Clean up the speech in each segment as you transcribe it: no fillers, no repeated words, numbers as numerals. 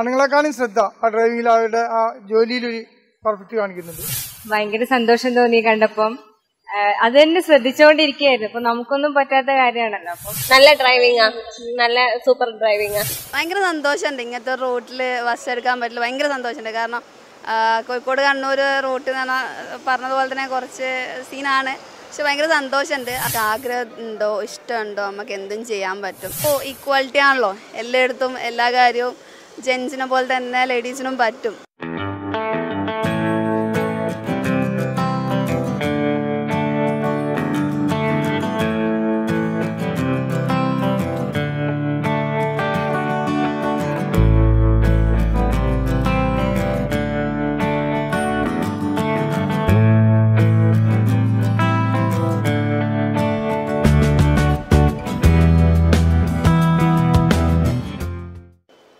ആണുങ്ങളെക്കാളും ശ്രദ്ധ ആ ഡ്രൈവിംഗിൽ അവരുടെ ആ ജോലിയിൽ ഒരു പെർഫെക്റ്റ് കാണിക്കുന്നുണ്ട്. ഭയങ്കര സന്തോഷം തോന്നി കണ്ടപ്പം. അത് തന്നെ ശ്രദ്ധിച്ചോണ്ടിരിക്കുകയായിരുന്നു. അപ്പൊ നമുക്കൊന്നും പറ്റാത്ത കാര്യമാണല്ലോ. അപ്പൊ നല്ല ഡ്രൈവിംഗ്, നല്ല സൂപ്പർ ഡ്രൈവിംഗ്. ഭയങ്കര സന്തോഷമുണ്ട് ഇങ്ങനത്തെ റോട്ടില് ബസ് എടുക്കാൻ പറ്റില്ല. ഭയങ്കര സന്തോഷമുണ്ട്. കാരണം കോഴിക്കോട് കണ്ണൂർ റോട്ട് എന്ന് പറഞ്ഞതുപോലെ തന്നെ കുറച്ച് സീനാണ്. പക്ഷെ ഭയങ്കര സന്തോഷമുണ്ട്. ആഗ്രഹം ഉണ്ടോ, ഇഷ്ടമുണ്ടോ, നമുക്ക് എന്തും ചെയ്യാൻ പറ്റും. ഇപ്പോൾ ഈക്വാലിറ്റി ആണല്ലോ എല്ലായിടത്തും. എല്ലാ കാര്യവും ജെൻസിനെ പോലെ തന്നെ ലേഡീസിനും പറ്റും.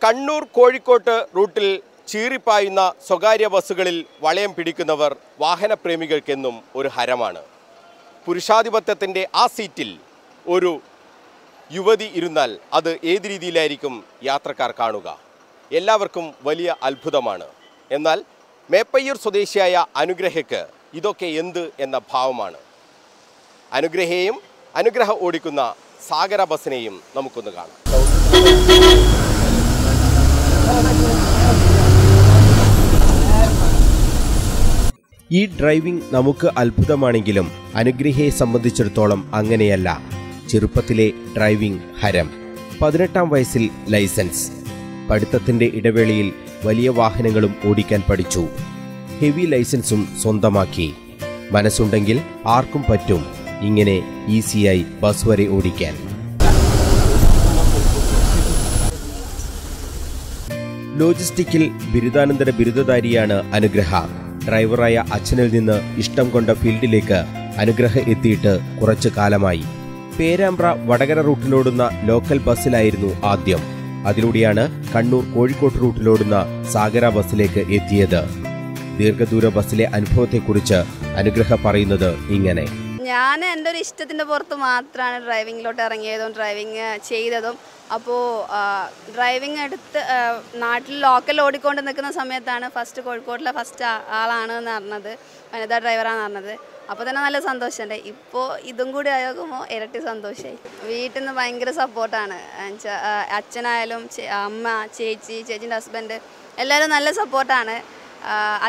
കണ്ണൂർ കോഴിക്കോട്ട് റൂട്ടിൽ ചീറിപ്പായുന്ന സ്വകാര്യ ബസ്സുകളിൽ വളയം പിടിക്കുന്നവർ വാഹനപ്രേമികൾക്കെന്നും ഒരു ഹരമാണ്. പുരുഷാധിപത്യത്തിൻ്റെ ആ സീറ്റിൽ ഒരു യുവതി ഇരുന്നാൽ അത് ഏത് രീതിയിലായിരിക്കും യാത്രക്കാർ കാണുക? എല്ലാവർക്കും വലിയ അത്ഭുതമാണ്. എന്നാൽ മേപ്പയ്യൂർ സ്വദേശിയായ അനുഗ്രഹയ്ക്ക് ഇതൊക്കെ എന്ത് എന്ന ഭാവമാണ്. അനുഗ്രഹയെയും അനുഗ്രഹ ഓടിക്കുന്ന സാഗര ബസ്സിനെയും നമുക്കൊന്ന് കാണാം. ഈ ഡ്രൈവിംഗ് നമുക്ക് അത്ഭുതമാണെങ്കിലും അനുഗ്രഹയെ സംബന്ധിച്ചിടത്തോളം അങ്ങനെയല്ല. ചെറുപ്പത്തിലെ ഡ്രൈവിംഗ് ഹരം, 18 വയസ്സിൽ ലൈസൻസ്, പഠിത്തത്തിൻ്റെ ഇടവേളയിൽ വലിയ വാഹനങ്ങളും ഓടിക്കാൻ പഠിച്ചു, ഹെവി ലൈസൻസും സ്വന്തമാക്കി. മനസ്സുണ്ടെങ്കിൽ ആർക്കും പറ്റും ഇങ്ങനെ ഈസിയായി ബസ് വരെ ഓടിക്കാൻ. ലോജിസ്റ്റിക്കിൽ ബിരുദാനന്തര ബിരുദധാരിയാണ് അനുഗ്രഹ. ഡ്രൈവറായ അച്ഛനിൽ നിന്ന് ഇഷ്ടം കൊണ്ട ഫീൽഡിലേക്ക് അനുഗ്രഹ എത്തിയിട്ട് കുറച്ചു കാലമായി. പേരാമ്പ്ര വടകര റൂട്ടിലോടുന്ന ലോക്കൽ ബസ്സിലായിരുന്നു ആദ്യം. അതിലൂടെയാണ് കണ്ണൂർ കോഴിക്കോട് റൂട്ടിലോടുന്ന സാഗര ബസ്സിലേക്ക് എത്തിയത്. ദീർഘദൂര ബസ്സിലെ അനുഭവത്തെക്കുറിച്ച് അനുഗ്രഹ പറയുന്നത് ഇങ്ങനെ: ഞാൻ എൻ്റെ ഒരു ഇഷ്ടത്തിൻ്റെ പുറത്ത് മാത്രമാണ് ഡ്രൈവിങ്ങിലോട്ട് ഇറങ്ങിയതും ഡ്രൈവിങ് ചെയ്തതും. അപ്പോൾ ഡ്രൈവിങ് എടുത്ത് നാട്ടിൽ ലോക്കൽ ഓടിക്കൊണ്ട് നിൽക്കുന്ന സമയത്താണ് ഫസ്റ്റ് കോഴിക്കോട്ടിലെ ഫസ്റ്റ് ആളാണ് എന്ന് പറഞ്ഞത്, വനിതാ ഡ്രൈവറാണെന്ന് പറഞ്ഞത്. അപ്പോൾ തന്നെ നല്ല സന്തോഷമുണ്ട്. ഇപ്പോൾ ഇതും കൂടി ആയോക്കുമ്പോൾ ഇരട്ടി സന്തോഷമായി. വീട്ടിൽ നിന്ന് ഭയങ്കര സപ്പോർട്ടാണ്. അച്ഛനായാലും അമ്മ, ചേച്ചി, ചേച്ചീൻ്റെ ഹസ്ബൻഡ് എല്ലാവരും നല്ല സപ്പോർട്ടാണ്.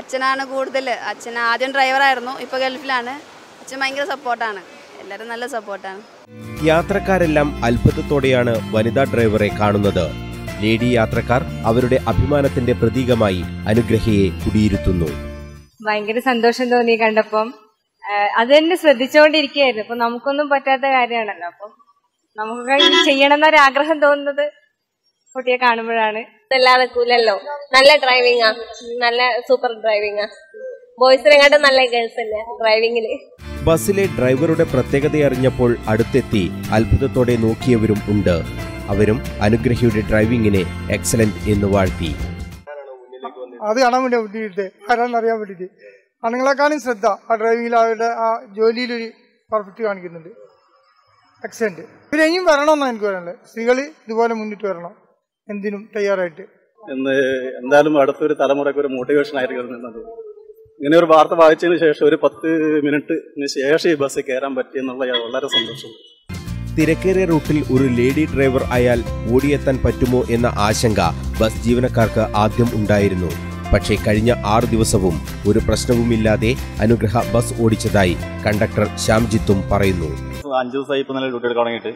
അച്ഛനാണ് കൂടുതൽ. അച്ഛൻ ആദ്യം ഡ്രൈവറായിരുന്നു, ഇപ്പോൾ ഗൾഫിലാണ്. അച്ഛൻ ഭയങ്കര സപ്പോർട്ടാണ്. എല്ലാവരും നല്ല സപ്പോർട്ടാണ്. യാത്രക്കാരെല്ലാം അത്ഭുതത്തോടെയാണ് വനിതാ ഡ്രൈവറെ കാണുന്നത്. ലേഡി യാത്രക്കാർ അവരുടെ അഭിമാനത്തിന്റെ പ്രതീകമായി അനുഗ്രഹയെ കുടിയിരുത്തുന്നു. ഭയങ്കര സന്തോഷം തോന്നി കണ്ടപ്പം. അത് തന്നെ ശ്രദ്ധിച്ചോണ്ടിരിക്കുകയായിരുന്നു. അപ്പൊ നമുക്കൊന്നും പറ്റാത്ത കാര്യമാണല്ലോ. അപ്പം നമുക്ക് ചെയ്യണം എന്നൊരാഗ്രഹം തോന്നുന്നത് കുട്ടിയെ കാണുമ്പോഴാണ്. എല്ലാവരും കൂലല്ലോ. നല്ല ഡ്രൈവിംഗ്, നല്ല സൂപ്പർ ഡ്രൈവിംഗ്. ബോയ്സിനെക്കാട്ടും നല്ല ഗേൾസ് അല്ലേ ഡ്രൈവിംഗില്. ബസ്സിലെ ഡ്രൈവറുടെ പ്രത്യേകതയറിഞ്ഞപ്പോൾ അടുത്തെത്തി അത്ഭുതത്തോടെ നോക്കിയവരും ഉണ്ട്. അവരും അനുഗ്രഹിയുടെ ഡ്രൈവിംഗിനെ എക്സലന്റ് എന്ന് വാഴ്ത്തി. അത് കാണാൻ വേണ്ടിയിട്ട് ആരാന്നറിയാൻ വേണ്ടിയിട്ട് ആണുങ്ങളെക്കാളും ശ്രദ്ധ ആ ഡ്രൈവിംഗിൽ അവരുടെ ആ ജോലിയിലൊരു പെർഫെക്റ്റ് കാണിക്കുന്നുണ്ട്. എക്സലന്റ്. ഇവരെയും വരണമെന്നാണ് എനിക്ക് പറയാനുള്ളത്. സ്ത്രീകൾ ഇതുപോലെ മുന്നിട്ട് വരണം, എന്തിനും തയ്യാറായിട്ട്. എന്തായാലും അടുത്തൊരു തലമുറയ്ക്ക് ഒരു മോട്ടിവേഷൻ ആയിരിക്കും. ഇങ്ങനെ ഒരു വാർത്ത വായിച്ചതിന് ശേഷം ഒരു 10 മിനിറ്റിന് ശേഷം ഈ ബസ് കയറാൻ പറ്റിയെന്നുള്ള വളരെ സന്തോഷം. തിരക്കേറിയ റൂട്ടിൽ ഒരു ലേഡി ഡ്രൈവർ ആയാൽ ഓടിയെത്താൻ പറ്റുമോ എന്ന ആശങ്ക ബസ് ജീവനക്കാർക്ക് ആദ്യം ഉണ്ടായിരുന്നു. പക്ഷേ കഴിഞ്ഞ 6 ദിവസവും ഒരു പ്രശ്നവുമില്ലാതെ അനുഗ്രഹ ബസ് ഓടിച്ചതായി കണ്ടക്ടർ ശ്യാംജിത്തും പറയുന്നു. 5 ദിവസമായി ഇപ്പം നല്ല ഡ്യൂട്ടി എടുക്കാൻ തുടങ്ങിയിട്ട്.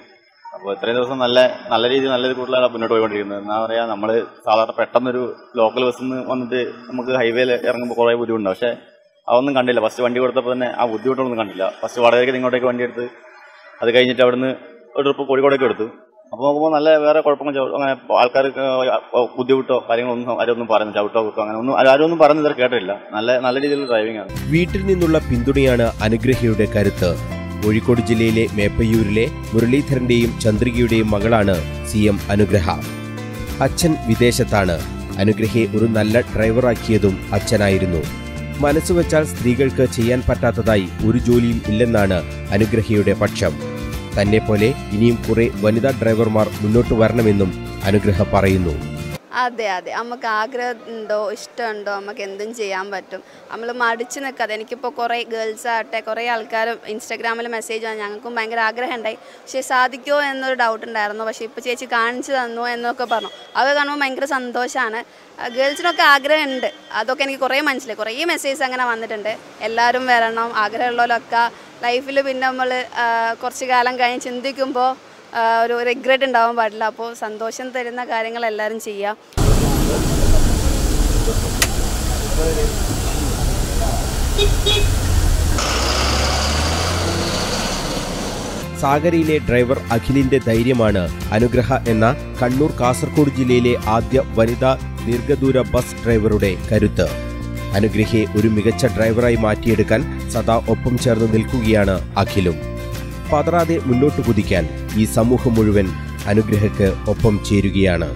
അപ്പോൾ ഇത്രയും ദിവസം നല്ല രീതിയിൽ നല്ല കൂടുതലാണ് മുന്നോട്ട് പോയിക്കൊണ്ടിരിക്കുന്നത്. എന്നാ പറയാ, നമ്മൾ സാധാരണ പെട്ടെന്നൊരു ലോക്കൽ ബസ്സിൽ നിന്ന് വന്നിട്ട് നമുക്ക് ഹൈവേയിൽ ഇറങ്ങുമ്പോൾ കുറേ ബുദ്ധിമുട്ടുണ്ട്. പക്ഷേ അതൊന്നും കണ്ടില്ല. ഫസ്റ്റ് വണ്ടി കൊടുത്തപ്പോൾ തന്നെ ആ ബുദ്ധിമുട്ടൊന്നും കണ്ടില്ല. ഫസ്റ്റ് വടകരയ്ക്ക് ഇങ്ങോട്ടേക്ക് വണ്ടി എടുത്ത്, അത് കഴിഞ്ഞിട്ട് അവിടുന്ന് ഒരു ട്രിപ്പ് കോഴിക്കോടേക്ക് എടുത്തു. അപ്പോൾ നോക്കുമ്പോൾ നല്ല വേറെ കുഴപ്പമൊന്നും അങ്ങനെ ആൾക്കാർക്ക് ബുദ്ധിമുട്ടോ കാര്യങ്ങളൊന്നും ആരൊന്നും പറഞ്ഞു, ചവിട്ടോ കിട്ടോ അങ്ങനെ ഒന്നും ആരൊന്നും പറഞ്ഞു ഇത്ര കേട്ടില്ല. നല്ല രീതിയിലുള്ള ഡ്രൈവിംഗ് ആണ്. വീട്ടിൽ നിന്നുള്ള പിന്തുണയാണ് അനുഗ്രഹയുടെ കരുത്ത്. കോഴിക്കോട് ജില്ലയിലെ മേപ്പയ്യൂരിലെ മുരളീധരന്റെയും ചന്ദ്രികയുടെയും മകളാണ് CM അനുഗ്രഹ. അച്ഛൻ വിദേശത്താണ്. അനുഗ്രഹയെ ഒരു നല്ല ഡ്രൈവറാക്കിയതും അച്ഛനായിരുന്നു. മനസ്സുവെച്ചാൽ സ്ത്രീകൾക്ക് ചെയ്യാൻ പറ്റാത്തതായി ഒരു ജോലിയും ഇല്ലെന്നാണ് അനുഗ്രഹയുടെ പക്ഷം. തന്നെപ്പോലെ ഇനിയും കുറെ വനിതാ ഡ്രൈവർമാർ മുന്നോട്ട് വരണമെന്നും അനുഗ്രഹ പറയുന്നു. അതെ നമുക്ക് ആഗ്രഹം ഉണ്ടോ ഇഷ്ടമുണ്ടോ നമുക്ക് എന്തും ചെയ്യാൻ പറ്റും നമ്മൾ മടിച്ച് നിൽക്കാതെ എനിക്കിപ്പോൾ കുറേ ഗേൾസ് ആകട്ടെ കുറേ ആൾക്കാർ ഇൻസ്റ്റാഗ്രാമിൽ മെസ്സേജ് വന്നു ഞങ്ങൾക്കും ഭയങ്കര ആഗ്രഹം ഉണ്ടായി പക്ഷേ സാധിക്കുമോ എന്നൊരു ഡൗട്ട് ഉണ്ടായിരുന്നു പക്ഷേ ഇപ്പോൾ ചേച്ചി കാണിച്ചു തന്നു എന്നൊക്കെ പറഞ്ഞു അത് കാണുമ്പോൾ ഭയങ്കര സന്തോഷമാണ് ഗേൾസിനൊക്കെ ആഗ്രഹമുണ്ട് അതൊക്കെ എനിക്ക് കുറേ മനസ്സിലായി കുറേ മെസ്സേജ് അങ്ങനെ വന്നിട്ടുണ്ട് എല്ലാവരും വരണം ആഗ്രഹമുള്ളവരൊക്കെ ലൈഫിൽ പിന്നെ നമ്മൾ കുറച്ച് കാലം കഴിഞ്ഞ് ചിന്തിക്കുമ്പോൾ ഒരു റിഗ്രറ്റ് ഉണ്ടാവാൻ പാടില്ല അപ്പോൾ സന്തോഷം തരുന്ന കാര്യങ്ങൾ എല്ലാവരും ചെയ്യാം സാഗരയിലെ ഡ്രൈവർ അഖിലിന്റെ ധൈര്യമാണ് അനുഗ്രഹ എന്ന കണ്ണൂർ കാസർഗോഡ് ജില്ലയിലെ ആദ്യ വനിതാ ദീർഘദൂര ബസ് ഡ്രൈവറുടെ കരുത്ത് അനുഗ്രഹയെ ഒരു മികച്ച ഡ്രൈവറായി മാറ്റിയെടുക്കാൻ സദാ ഒപ്പം ചേർന്ന് നിൽക്കുകയാണ് അഖിലും പതറാതെ മുന്നോട്ട് കുതിക്കാൻ ഈ സമൂഹം മുഴുവൻ അനുഗ്രഹക്ക് ഒപ്പം ചേരുകയാണ്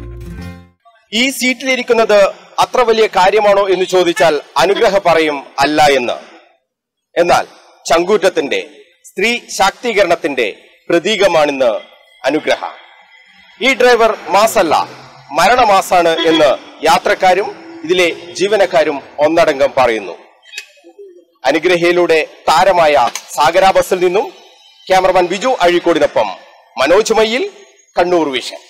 ഈ സീറ്റിലിരിക്കുന്നത് അത്ര വലിയ കാര്യമാണോ എന്ന് ചോദിച്ചാൽ അനുഗ്രഹ പറയും അല്ല എന്ന് എന്നാൽ ചങ്കൂറ്റത്തിന്റെ സ്ത്രീ ശാക്തീകരണത്തിന്റെ പ്രതീകമാണിന്ന് അനുഗ്രഹ ഈ ഡ്രൈവർ മാസല്ല മരണമാസാണ് എന്ന് യാത്രക്കാരും ഇതിലെ ജീവനക്കാരും ഒന്നടങ്കം പറയുന്നു അനുഗ്രഹയിലൂടെ താരമായ സാഗര ബസിൽ നിന്നും ക്യാമറമാൻ ബിജു അഴീക്കോടിനൊപ്പം മനോജ് മയിൽ കണ്ണൂർ വിഷൻ.